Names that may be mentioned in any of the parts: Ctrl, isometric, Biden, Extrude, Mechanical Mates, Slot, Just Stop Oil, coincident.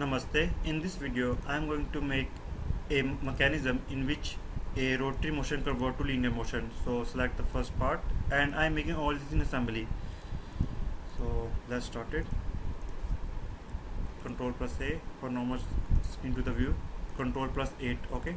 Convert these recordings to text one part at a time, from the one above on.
Namaste. In this video I am going to make a mechanism in which a rotary motion convert to linear motion. So select the first part, and I am making all this in assembly. So let's start it. Ctrl+A for normal into the view. Ctrl+8, okay.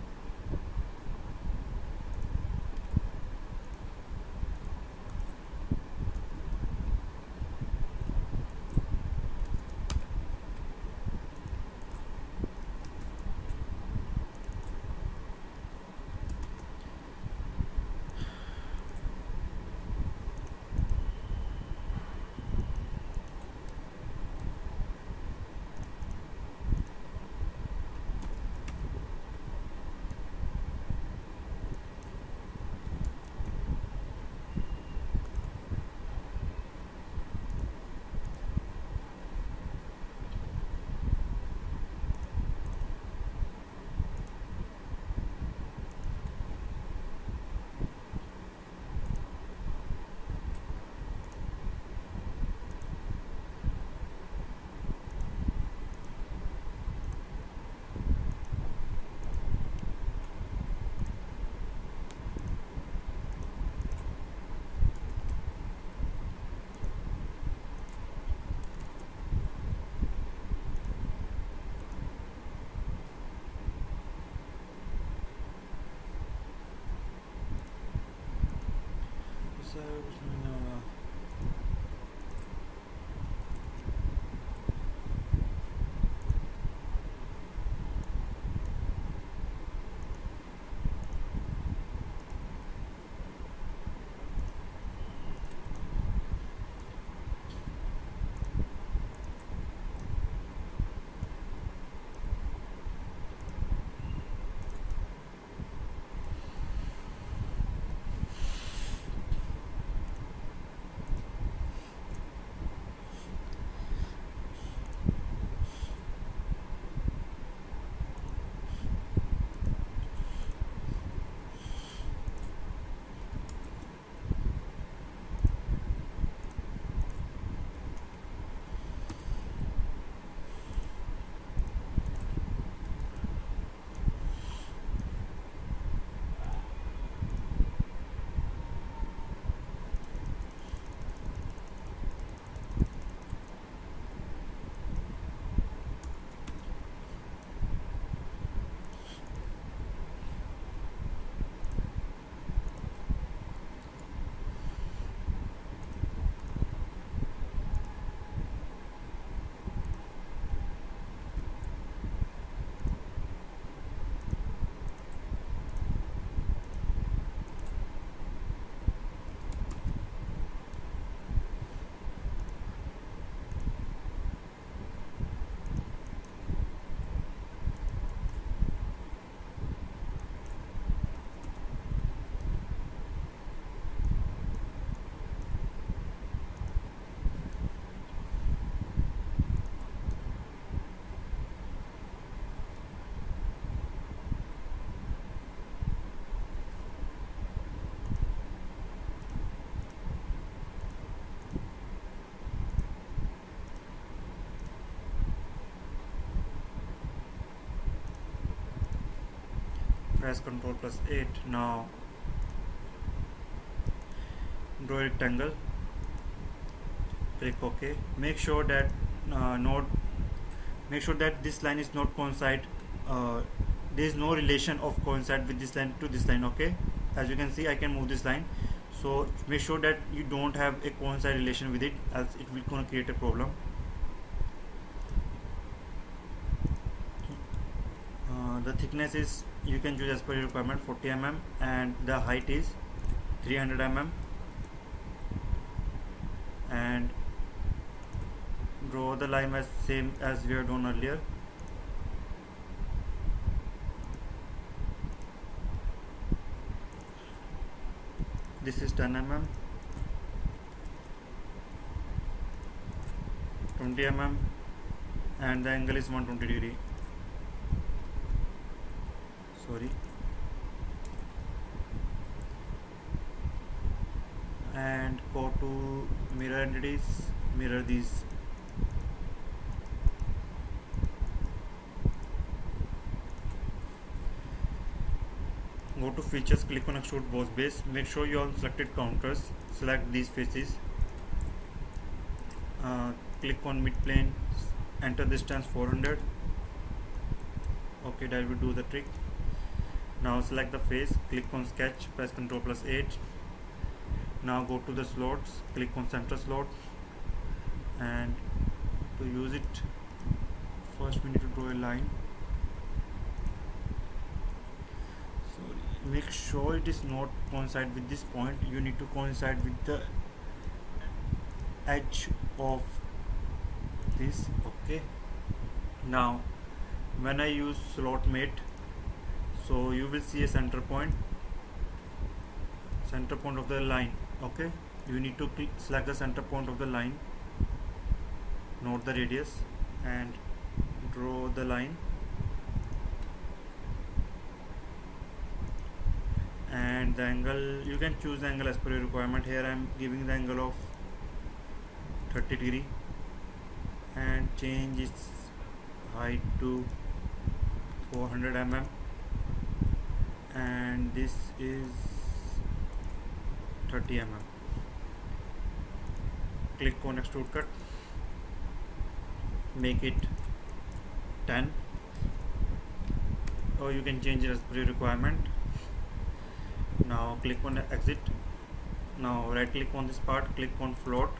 Press Ctrl+8. Now draw a rectangle, click OK. Make sure that this line is not coincide, there is no relation of coincide with this line to this line, okay. As you can see, I can move this line, so make sure that you don't have a coincide relation with it, as it will gonna create a problem. The thickness is, you can choose as per your requirement, 40 mm, and the height is 300 mm, and draw the line as same as we have done earlier. This is 10 mm, 20 mm, and the angle is 120 degree. And go to mirror entities, mirror these, go to features, click on extrude boss base, make sure you have selected counters, select these faces, click on mid plane, enter distance 400. Okay, that will do the trick. Now select the face, click on sketch, press Ctrl+8. Now go to the slots, click on center slot, and to use it first we need to draw a line. So make sure it is not coincide with this point, you need to coincide with the edge of this. Okay, now when I use slot mate, so you will see a center point of the line. Okay, you need to select the center point of the line, not the radius, and draw the line, and the angle, you can choose the angle as per your requirement. Here I am giving the angle of 30 degree, and change its height to 400 mm, and this is 30 mm. Click on extrude cut, make it 10, or you can change it as per requirement. Now click on exit. Now right click on this part, click on float,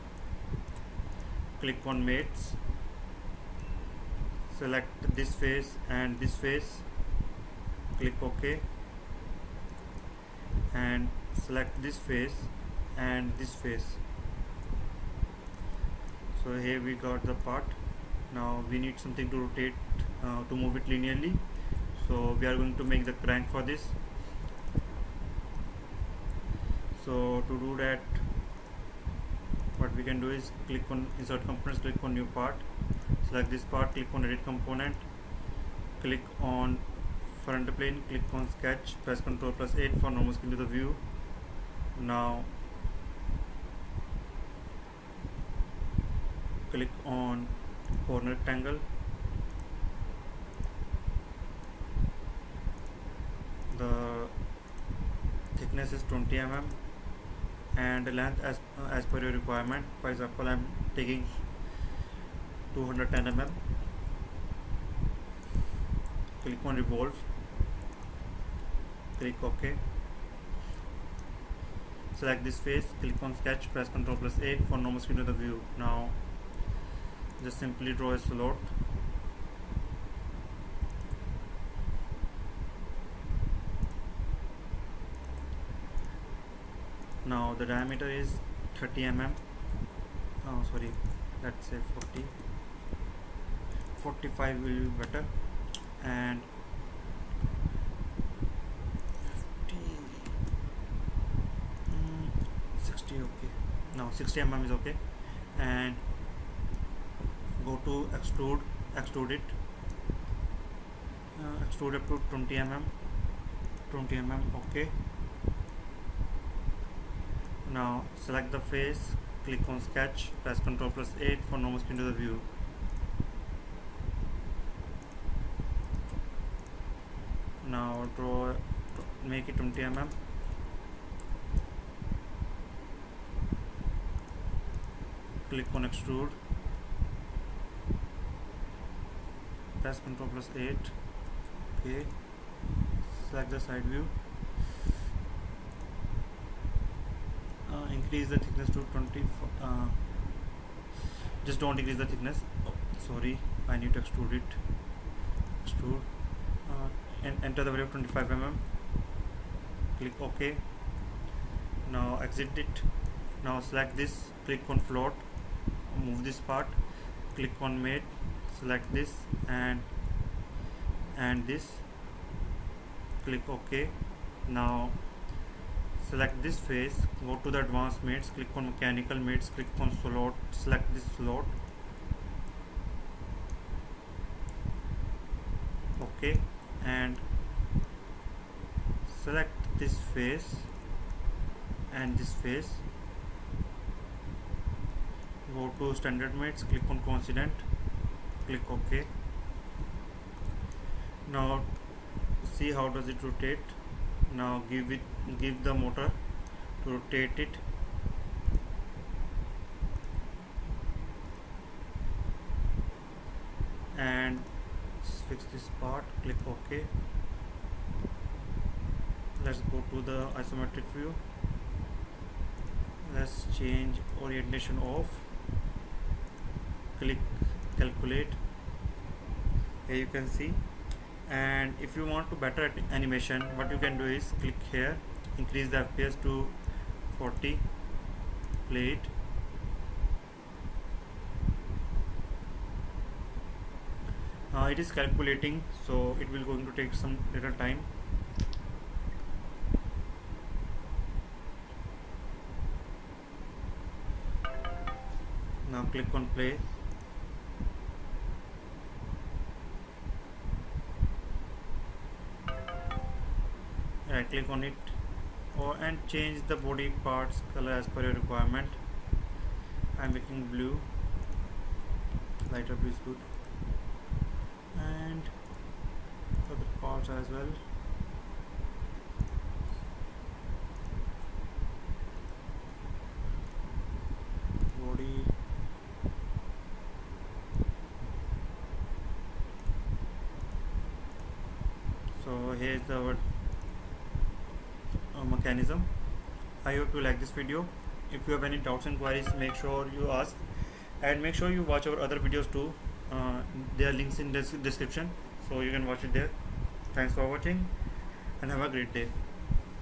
click on mates, select this face and this face, click OK, and select this face and this face. So here we got the part. Now we need something to rotate, to move it linearly, so we are going to make the crank for this. So to do that, what we can do is click on insert components, click on new part, select this part, click on edit component, click on front plane, click on sketch, press Ctrl+8 for normal screen to the view. Now click on corner rectangle, the thickness is 20 mm, and length as per your requirement. For example, I am taking 210 mm. Click on revolve, click OK, select this face, click on sketch, press Ctrl+8 for normal screen to the view. Now just simply draw a slot, now the diameter is 30 mm, oh sorry, let's say 40, 45 will be better, and 60, okay, now 60 mm is okay, and go to extrude, extrude it, extrude up to 20 mm, okay. Now select the face, click on sketch, press Ctrl+8 for normal screen to the view. Now draw, make it 20 mm, click on extrude, press Ctrl+8, okay, select the side view, increase the thickness to 20, just don't increase the thickness, oh, sorry, I need to extrude it, extrude, and enter the value of 25 mm, click OK. Now exit it. Now select this, click on float, move this part, click on mate, select this and this, click OK. Now select this face, go to the advanced mates, click on mechanical mates, click on slot, select this slot, OK, and select this face and this face, go to standard mates, click on coincident, click OK. Now see how does it rotate. Now give the motor to rotate it. And fix this part, click OK. Let's go to the isometric view. Let's change orientation off. Click calculate. Here you can see. And if you want to better animation, what you can do is click here, increase the FPS to 40, play it. Now it is calculating, so it will going to take some little time. Now click on play. Right click on it and change the body parts color as per your requirement. I'm making blue, lighter blue is good. And other parts as well. Body. So here is our mechanism. I hope you like this video. If you have any doubts and queries, make sure you ask, and make sure you watch our other videos too. There are links in the description, so you can watch it there. Thanks for watching and have a great day.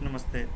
Namaste.